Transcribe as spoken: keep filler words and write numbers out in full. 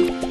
You